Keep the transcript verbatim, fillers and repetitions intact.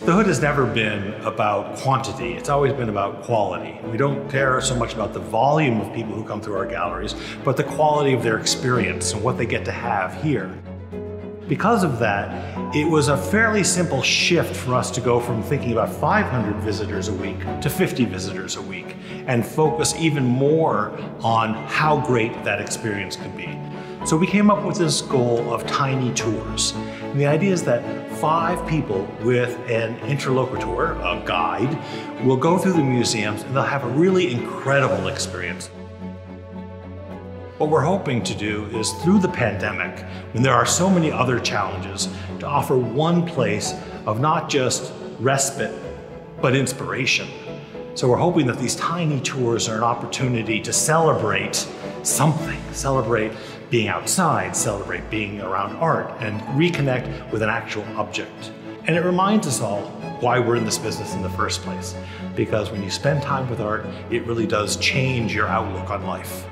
The Hood has never been about quantity. It's always been about quality. We don't care so much about the volume of people who come through our galleries, but the quality of their experience and what they get to have here. Because of that, it was a fairly simple shift for us to go from thinking about five hundred visitors a week to fifty visitors a week, and focus even more on how great that experience could be. So we came up with this goal of tiny tours. And the idea is that five people with an interlocutor, a guide, will go through the museums and they'll have a really incredible experience. What we're hoping to do is, through the pandemic, when there are so many other challenges, to offer one place of not just respite, but inspiration. So we're hoping that these tiny tours are an opportunity to celebrate something, celebrate being outside, celebrate being around art, and reconnect with an actual object. And it reminds us all why we're in this business in the first place, because when you spend time with art, it really does change your outlook on life.